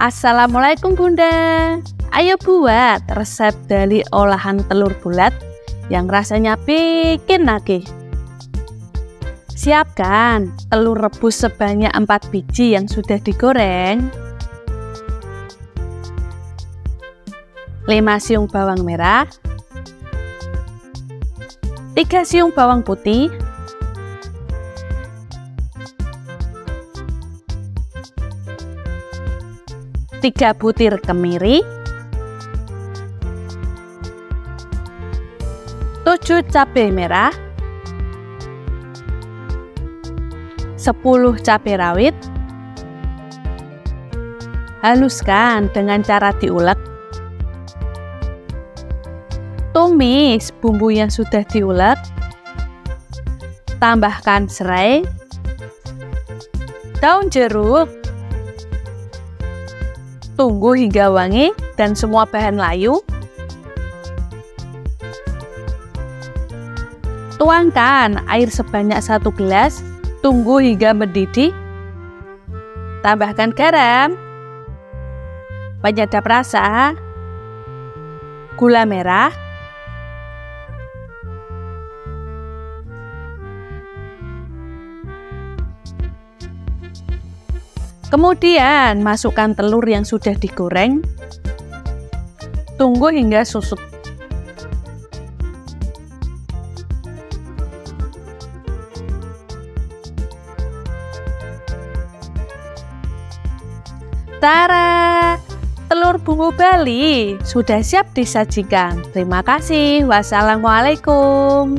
Assalamualaikum Bunda. Ayo buat resep dari olahan telur bulat yang rasanya bikin nagih. Siapkan telur rebus sebanyak 4 biji yang sudah digoreng, 5 siung bawang merah, 3 siung bawang putih, 3 butir kemiri, 7 cabai merah, 10 cabai rawit. Haluskan dengan cara diulek. Tumis bumbu yang sudah diulek. Tambahkan serai, daun jeruk. Tunggu hingga wangi dan semua bahan layu. Tuangkan air sebanyak 1 gelas, tunggu hingga mendidih. Tambahkan garam, penyedap rasa, gula merah, kemudian masukkan telur yang sudah digoreng. Tunggu hingga susut. Tara! Telur bumbu Bali sudah siap disajikan. Terima kasih. Wassalamualaikum.